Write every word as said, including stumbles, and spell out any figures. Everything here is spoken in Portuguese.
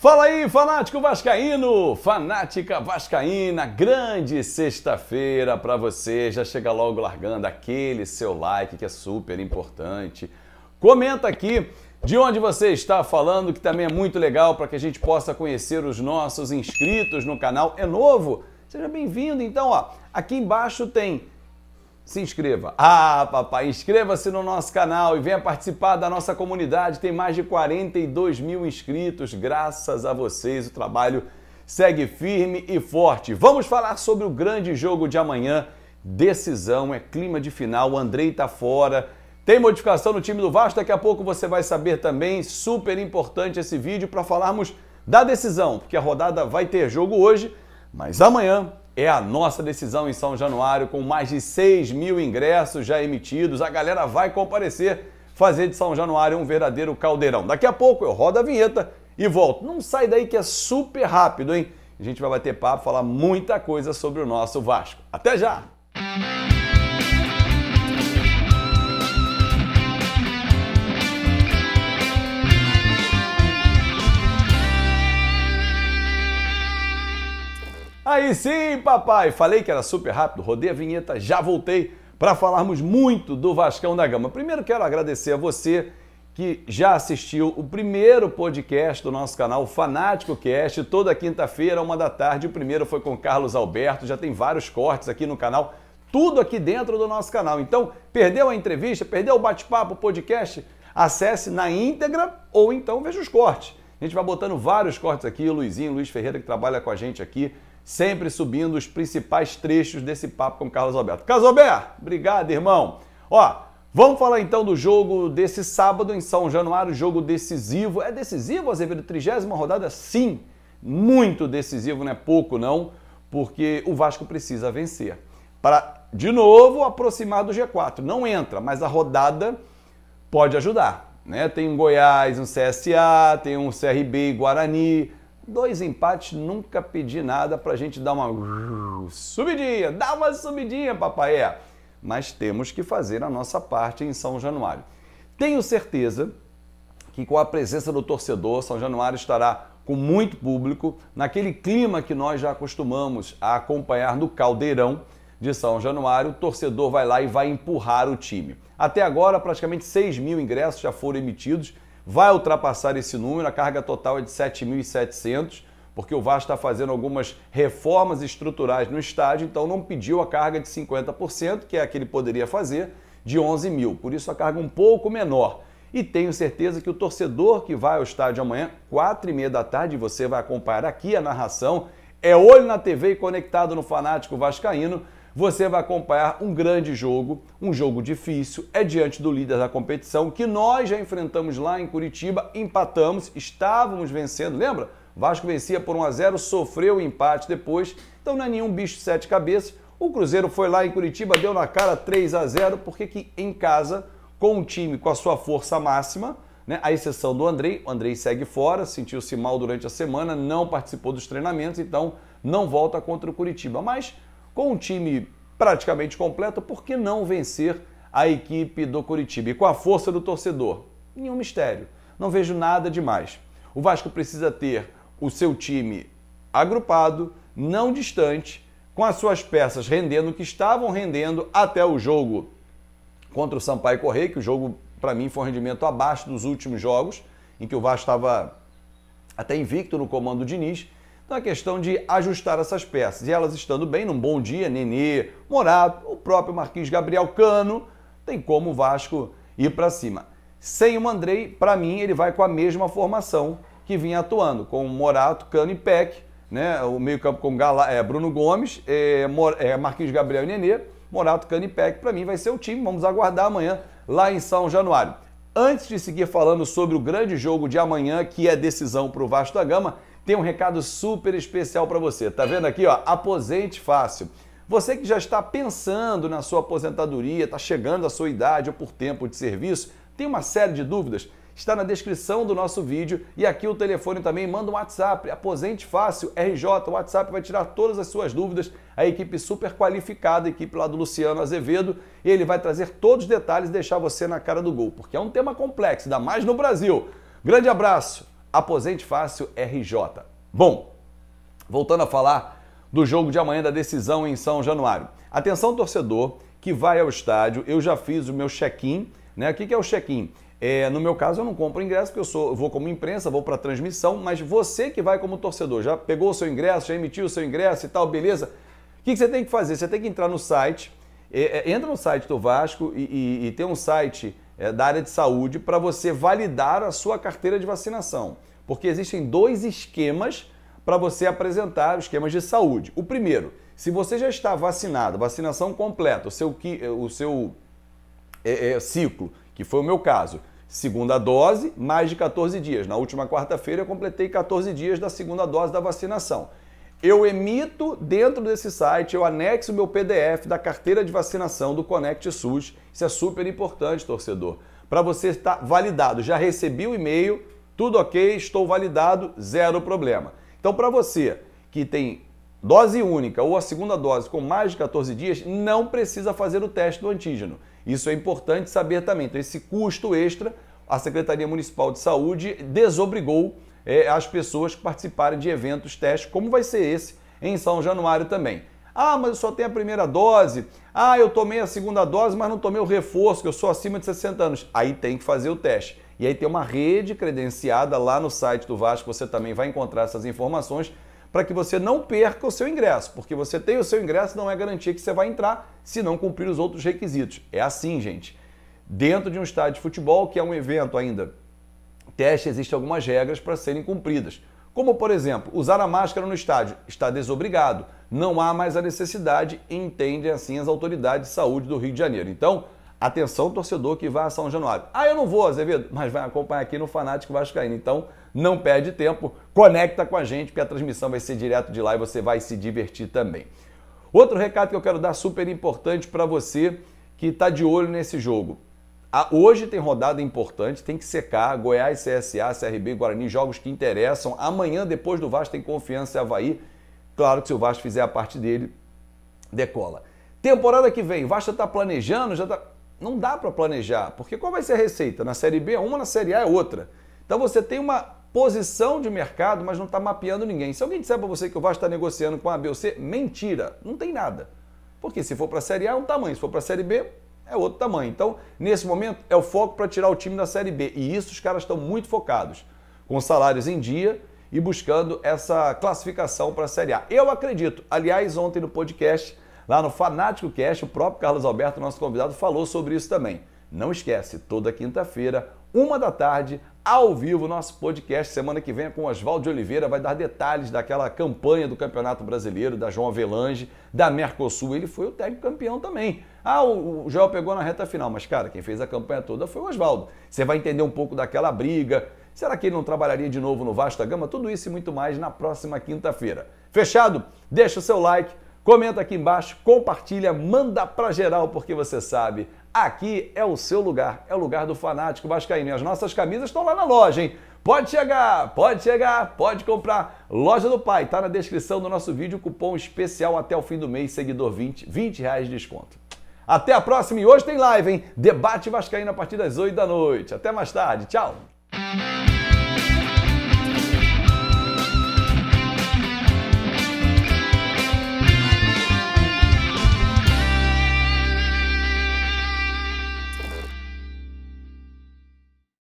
Fala aí, fanático vascaíno, fanática vascaína, grande sexta-feira para você. Já chega logo largando aquele seu like que é super importante. Comenta aqui de onde você está falando, que também é muito legal para que a gente possa conhecer os nossos inscritos no canal. É novo? Seja bem-vindo. Então, ó, aqui embaixo tem se inscreva. Ah, papai, inscreva-se no nosso canal e venha participar da nossa comunidade. Tem mais de quarenta e dois mil inscritos, graças a vocês. O trabalho segue firme e forte. Vamos falar sobre o grande jogo de amanhã. Decisão, é clima de final, o Andrey tá fora. Tem modificação no time do Vasco, daqui a pouco você vai saber também. Super importante esse vídeo para falarmos da decisão, porque a rodada vai ter jogo hoje, mas amanhã é a nossa decisão em São Januário, com mais de seis mil ingressos já emitidos. A galera vai comparecer, fazer de São Januário um verdadeiro caldeirão. Daqui a pouco eu rodo a vinheta e volto. Não sai daí que é super rápido, hein? A gente vai bater papo, falar muita coisa sobre o nosso Vasco. Até já! Aí sim, papai! Falei que era super rápido, rodei a vinheta, já voltei para falarmos muito do Vascão da Gama. Primeiro quero agradecer a você que já assistiu o primeiro podcast do nosso canal, Fanático Cast, toda quinta-feira, uma da tarde. O primeiro foi com Carlos Alberto, já tem vários cortes aqui no canal, tudo aqui dentro do nosso canal. Então, perdeu a entrevista, perdeu o bate-papo, o podcast? Acesse na íntegra ou então veja os cortes. A gente vai botando vários cortes aqui, o Luizinho, o Luiz Ferreira, que trabalha com a gente aqui, sempre subindo os principais trechos desse papo com o Carlos Alberto. Carlos Alberto, obrigado, irmão. Ó, vamos falar então do jogo desse sábado em São Januário, jogo decisivo. É decisivo, Azevedo? trigésima rodada? Sim, muito decisivo, não é pouco não, porque o Vasco precisa vencer para, de novo, aproximar do G quatro. Não entra, mas a rodada pode ajudar, né? Tem um Goiás, um C S A, tem um C R B, Guarani. Dois empates, nunca pedi nada pra gente dar uma subidinha. Dá uma subidinha, papai. É. Mas temos que fazer a nossa parte em São Januário. Tenho certeza que com a presença do torcedor, São Januário estará com muito público, naquele clima que nós já acostumamos a acompanhar no Caldeirão de São Januário. O torcedor vai lá e vai empurrar o time. Até agora, praticamente seis mil ingressos já foram emitidos. Vai ultrapassar esse número, a carga total é de sete mil e setecentos, porque o Vasco está fazendo algumas reformas estruturais no estádio, então não pediu a carga de cinquenta por cento, que é a que ele poderia fazer, de onze mil. Por isso a carga um pouco menor. E tenho certeza que o torcedor que vai ao estádio amanhã, quatro e meia da tarde, você vai acompanhar aqui a narração, é olho na T V e conectado no Fanático Vascaíno, você vai acompanhar um grande jogo, um jogo difícil, é diante do líder da competição, que nós já enfrentamos lá em Coritiba, empatamos, estávamos vencendo, lembra? Vasco vencia por um a zero, sofreu o empate depois, então não é nenhum bicho de sete cabeças. O Cruzeiro foi lá em Coritiba, deu na cara três a zero, porque que em casa, com um time com a sua força máxima, né, à exceção do Andrey, o Andrey segue fora, sentiu-se mal durante a semana, não participou dos treinamentos, então não volta contra o Coritiba, mas com um time praticamente completo, por que não vencer a equipe do Coritiba? E com a força do torcedor? Nenhum mistério. Não vejo nada demais. O Vasco precisa ter o seu time agrupado, não distante, com as suas peças rendendo o que estavam rendendo até o jogo contra o Sampaio Correia, que o jogo, para mim, foi um rendimento abaixo dos últimos jogos, em que o Vasco estava até invicto no comando do Diniz. Então é questão de ajustar essas peças. E elas estando bem, num bom dia, Nenê, Morato, o próprio Marquinhos Gabriel, Cano, tem como o Vasco ir para cima. Sem o Andrey, para mim, ele vai com a mesma formação que vinha atuando, com Morato, Cano e Peck, né? O meio-campo com Gala, é, Bruno Gomes, é, Mor, é, Marquinhos Gabriel e Nenê, Morato, Cano e Peck, para mim vai ser o time. Vamos aguardar amanhã lá em São Januário. Antes de seguir falando sobre o grande jogo de amanhã, que é decisão para o Vasco da Gama, tem um recado super especial para você. Tá vendo aqui, ó? Aposente Fácil. Você que já está pensando na sua aposentadoria, está chegando à sua idade ou por tempo de serviço, tem uma série de dúvidas? Está na descrição do nosso vídeo e aqui o telefone também. Manda um WhatsApp. Aposente Fácil, R J, o WhatsApp vai tirar todas as suas dúvidas. A equipe super qualificada, a equipe lá do Luciano Azevedo, ele vai trazer todos os detalhes e deixar você na cara do gol, porque é um tema complexo, ainda mais no Brasil. Grande abraço. Aposente Fácil R J. Bom, voltando a falar do jogo de amanhã, da decisão em São Januário. Atenção, torcedor que vai ao estádio. Eu já fiz o meu check-in, né? O que é o check-in? É, no meu caso, eu não compro ingresso, porque eu, sou, eu vou como imprensa, vou para a transmissão, mas você que vai como torcedor, já pegou o seu ingresso, já emitiu o seu ingresso e tal, beleza? O que, que você tem que fazer? Você tem que entrar no site, é, é, entra no site do Vasco e, e, e tem um site é, da área de saúde para você validar a sua carteira de vacinação, porque existem dois esquemas para você apresentar os esquemas de saúde. O primeiro, se você já está vacinado, vacinação completa, o seu, o seu é, é, ciclo, que foi o meu caso, segunda dose, mais de quatorze dias. Na última quarta-feira eu completei quatorze dias da segunda dose da vacinação. Eu emito dentro desse site, eu anexo o meu P D F da carteira de vacinação do Connect SUS. Isso é super importante, torcedor, para você estar validado. Já recebi o e-mail, tudo ok, estou validado, zero problema. Então, para você que tem dose única ou a segunda dose com mais de quatorze dias, não precisa fazer o teste do antígeno. Isso é importante saber também. Então, esse custo extra, a Secretaria Municipal de Saúde desobrigou é, as pessoas que participarem de eventos, testes, como vai ser esse em São Januário também. Ah, mas eu só tenho a primeira dose. Ah, eu tomei a segunda dose, mas não tomei o reforço, que eu sou acima de sessenta anos. Aí tem que fazer o teste. E aí tem uma rede credenciada lá no site do Vasco, você também vai encontrar essas informações, para que você não perca o seu ingresso, porque você tem o seu ingresso, não é garantia que você vai entrar se não cumprir os outros requisitos. É assim, gente. Dentro de um estádio de futebol, que é um evento ainda teste, existem algumas regras para serem cumpridas. Como, por exemplo, usar a máscara no estádio está desobrigado. Não há mais a necessidade, entendem assim as autoridades de saúde do Rio de Janeiro. Então, atenção, torcedor que vai a São Januário. Ah, eu não vou, Azevedo, mas vai acompanhar aqui no Fanático Vascaíno. Então, não perde tempo, conecta com a gente, porque a transmissão vai ser direto de lá e você vai se divertir também. Outro recado que eu quero dar super importante para você que está de olho nesse jogo. Ah, hoje tem rodada importante, tem que secar. Goiás, C S A, C R B, Guarani, jogos que interessam. Amanhã, depois do Vasco, tem Confiança e Avaí. Claro que se o Vasco fizer a parte dele, decola. Temporada que vem, o Vasco já está planejando, já está... Não dá para planejar, porque qual vai ser a receita? Na Série B é uma, na Série A é outra. Então você tem uma posição de mercado, mas não está mapeando ninguém. Se alguém disser para você que o Vasco está negociando com a B ou C, mentira, não tem nada. Porque se for para a Série A é um tamanho, se for para a Série B é outro tamanho. Então, nesse momento, é o foco para tirar o time da Série B. E isso os caras estão muito focados, com salários em dia e buscando essa classificação para a Série A. Eu acredito. Aliás, ontem no podcast... Lá no Fanático Cast, o próprio Carlos Alberto, nosso convidado, falou sobre isso também. Não esquece, toda quinta-feira, uma da tarde, ao vivo, nosso podcast. Semana que vem é com Oswaldo Oliveira, vai dar detalhes daquela campanha do Campeonato Brasileiro, da João Avelange, da Mercosul. Ele foi o técnico campeão também. Ah, o Joel pegou na reta final, mas, cara, quem fez a campanha toda foi o Oswaldo. Você vai entender um pouco daquela briga. Será que ele não trabalharia de novo no Vasco da Gama? Tudo isso e muito mais na próxima quinta-feira. Fechado? Deixa o seu like. Comenta aqui embaixo, compartilha, manda pra geral, porque você sabe, aqui é o seu lugar, é o lugar do Fanático Vascaíno. E as nossas camisas estão lá na loja, hein? Pode chegar, pode chegar, pode comprar. Loja do Pai, tá na descrição do nosso vídeo, cupom especial até o fim do mês, seguidor vinte, vinte reais de desconto. Até a próxima e hoje tem live, hein? Debate Vascaíno a partir das oito da noite. Até mais tarde, tchau!